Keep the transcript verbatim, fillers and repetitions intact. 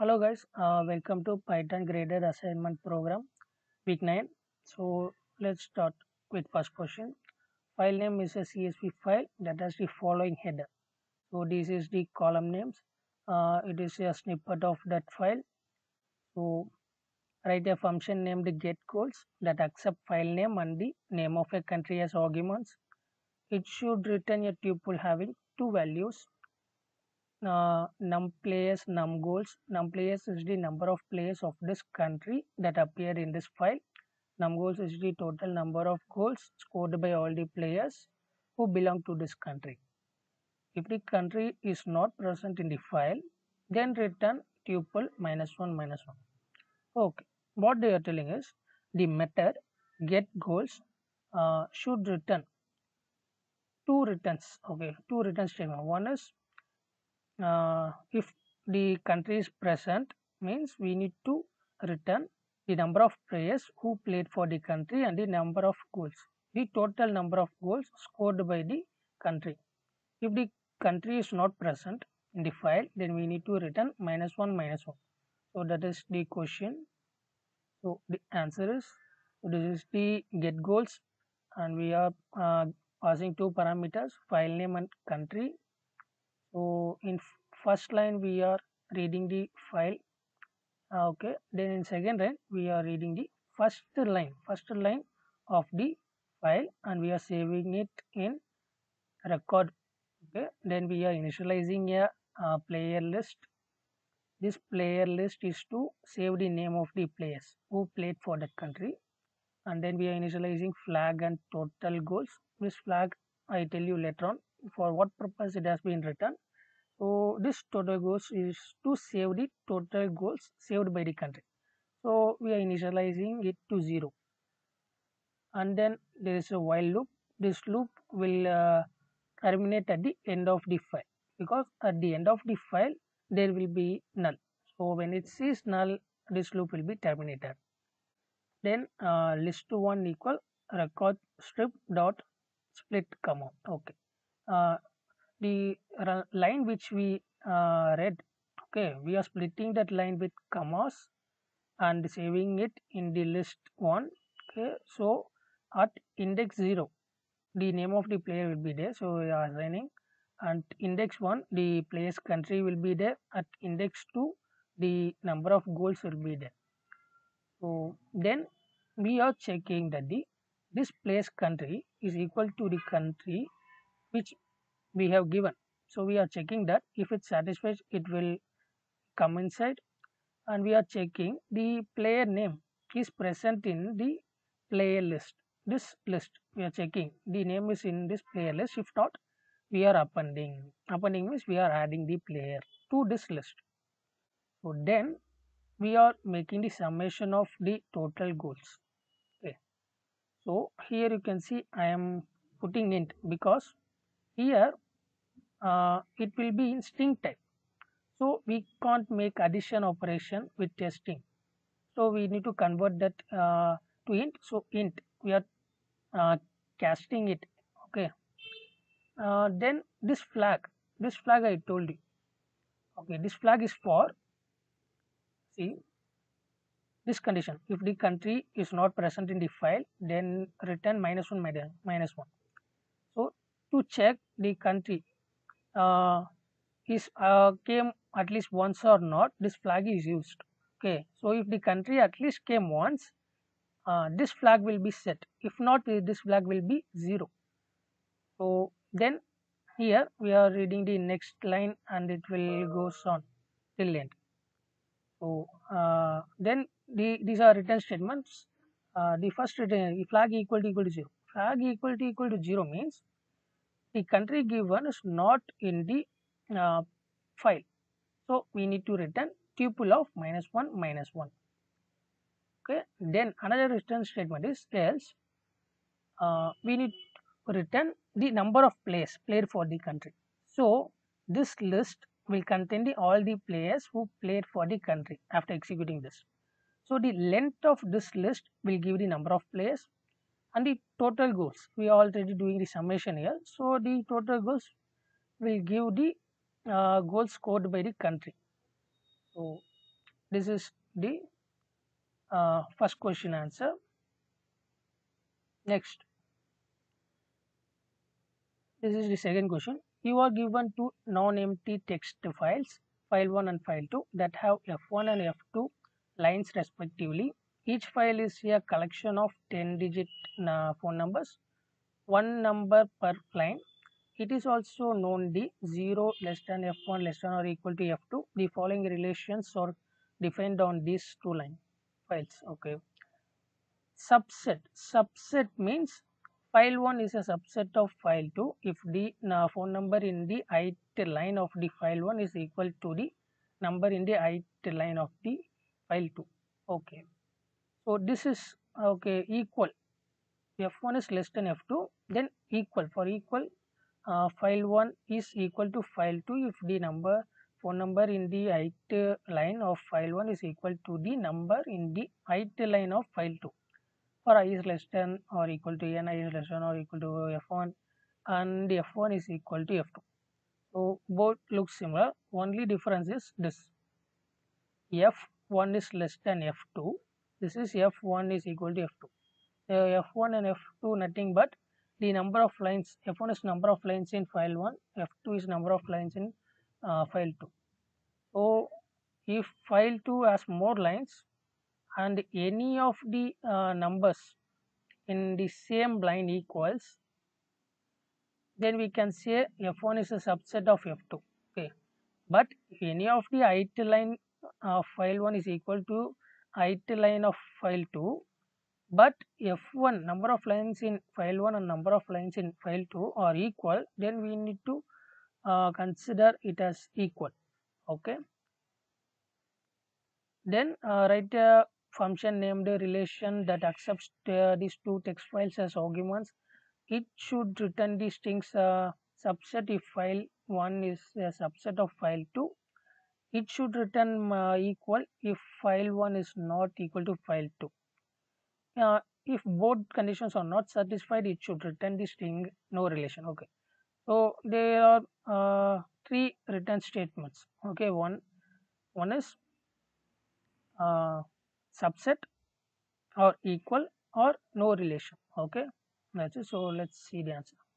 Hello guys, uh, welcome to Python graded assignment program week nine. So let's start with first question. File name is a C S V file that has the following header. So this is the column names. Uh, it is a snippet of that file. So write a function named get calls that accept file name and the name of a country as arguments. It should return a tuple having two values. Uh, num players, num goals. Num players is the number of players of this country that appear in this file. Num goals is the total number of goals scored by all the players who belong to this country. If the country is not present in the file, then return tuple minus one minus one. Okay, what they are telling is the method get goals uh, should return two returns. Okay, two return statement. One is Uh, if the country is present, means we need to return the number of players who played for the country and the number of goals, the total number of goals scored by the country. If the country is not present in the file, then we need to return minus one minus one. So that is the question. So the answer is, this is the get goals, and we are uh, passing two parameters, file name and country. So in first line we are reading the file, okay. Then in second line we are reading the first line, first line of the file, and we are saving it in record, okay. Then we are initializing a uh, player list. This player list is to save the name of the players who played for that country, and then we are initializing flag and total goals. This flag I tell you later on for what purpose it has been written. So this total goals is to save the total goals saved by the country. So we are initializing it to zero, and then there is a while loop. This loop will uh, terminate at the end of the file, because at the end of the file there will be null. So when it sees null, this loop will be terminated. Then uh, list one equal record strip dot split comma, okay. Uh, the line which we uh, read, okay, we are splitting that line with commas and saving it in the list one, okay. So at index zero the name of the player will be there, so we are assigning, and index one the player's country will be there, at index two the number of goals will be there. So then we are checking that the this player's country is equal to the country which we have given. So we are checking that if it satisfies, it will come inside, and we are checking the player name is present in the player list. This list we are checking the name is in this player list. If not, we are appending. Appending means we are adding the player to this list. So then we are making the summation of the total goals. Okay. So here you can see I am putting int, because here uh, it will be in string type, so we can't make addition operation with a string, so we need to convert that uh, to int. So int we are uh, casting it, okay. Uh, then this flag, this flag I told you, okay, this flag is for, see, this condition, if the country is not present in the file, then return minus one minus one. So to check the country uh, is uh, came at least once or not, this flag is used, okay. So if the country at least came once, uh, this flag will be set. If not, this flag will be zero. So then here we are reading the next line, and it will goes on till end. So uh, then the, these are return statements. Uh, the first return, the flag equal to equal to zero. Flag equal to equal to zero means the country given is not in the uh, file, so we need to return tuple of minus one minus one, okay. Then another return statement is else. Uh, we need to return the number of players played for the country, so this list will contain the, all the players who played for the country after executing this. So the length of this list will give the number of players, and the total goals, we are already doing the summation here, so the total goals will give the uh, goals scored by the country. So This is the uh, first question answer. Next, this is the second question. You are given two non-empty text files, file one and file two, that have F one and F two lines respectively. Each file is a collection of ten digit uh, phone numbers, one number per line. It is also known the zero less than F one less than or equal to F two. The following relations are defined on these two line files. Okay. Subset. Subset means file one is a subset of file two if the uh, phone number in the ith line of the file one is equal to the number in the ith line of the file two. Okay. So this is okay equal. F one is less than F two, then equal. For equal, uh, file one is equal to file two if the number phone number in the ith line of file one is equal to the number in the ith line of file two. For I is less than or equal to n, I is less than or equal to F one, and F one is equal to F two. So both look similar, only difference is this: F one is less than F two, this is F one is equal to F two. uh, F one and F two nothing but the number of lines. F one is number of lines in file one, F two is number of lines in uh, file two. So if file two has more lines and any of the uh, numbers in the same line equals, then we can say F one is a subset of F two. Okay, but if any of the ith line of file one is equal to ith line of file two, but F one number of lines in file one and number of lines in file two are equal, then we need to uh, consider it as equal. Okay, then uh, write a function named relation that accepts uh, these two text files as arguments. It should return the strings uh, subset if file one is a subset of file two. It should return uh, equal if file one is not equal to file two. Uh, if both conditions are not satisfied, it should return the string no relation. Okay, so there are uh, three return statements. Okay, one one is uh, subset or equal or no relation. Okay, that's it. So let's see the answer.